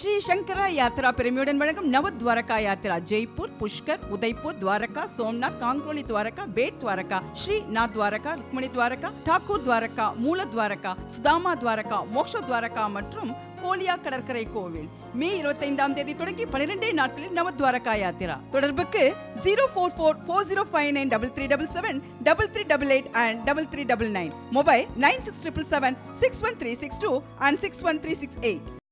श्री शंकरा यात्रा पेरमियोडन वणकम नव द्वारका यात्रा जयपुर पुष्कर उदयपुर द्वारका सोमनाथ कांक्रोली द्वारका बेटद्वारका श्री नाथ द्वारका रुक्मिणी द्वारका ठाकुर द्वारका मूला द्वारका सुदामा द्वारका मोक्ष द्वारका कोलिया कड़करे कोविल मे 25 தேதி தொடங்கி 12 நாட்களில் நவ துவாரகா யாத்திரா தொடர்புக்கு 044440593377 3388 and 3399 mobile 9677761362 and 613668